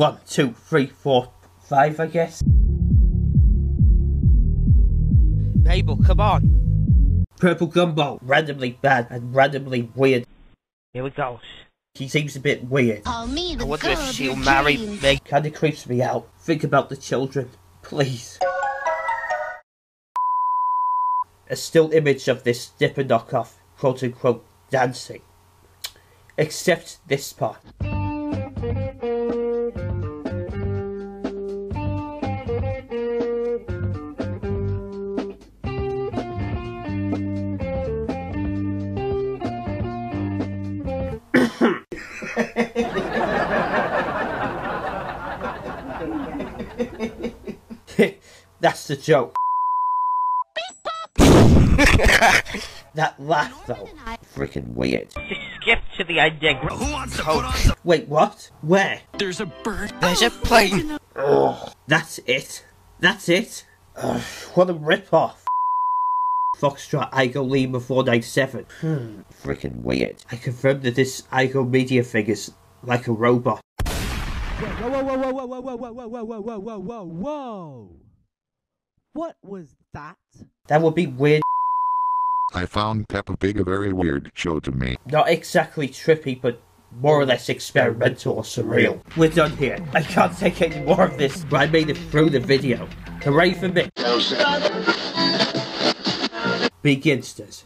1, 2, 3, 4, 5, I guess. Mabel, come on. Purple Gumball, randomly bad and randomly weird. Here we go. She seems a bit weird. Call me the I wonder if she'll marry me. Kinda creeps me out. Think about the children, please. A still image of this Dipper knockoff, quote unquote, dancing. Except this part. That's the joke. That laugh though, freaking weird. Just skip to the idea. Who wants to put on some— Wait, what? Where? There's a bird. There's a plane. Oh, that's it. That's it. Ugh, what a rip-off. Foxtrot Igo Lima 497. Freaking weird. I confirmed that this Igo Media figures like a robot. Whoa. What was that? That would be weird. I found Peppa Pig a very weird show to me. Not exactly trippy, but more or less experimental or surreal. We're done here. I can't take any more of this, but I made it through the video. Hooray for me. Big Instas.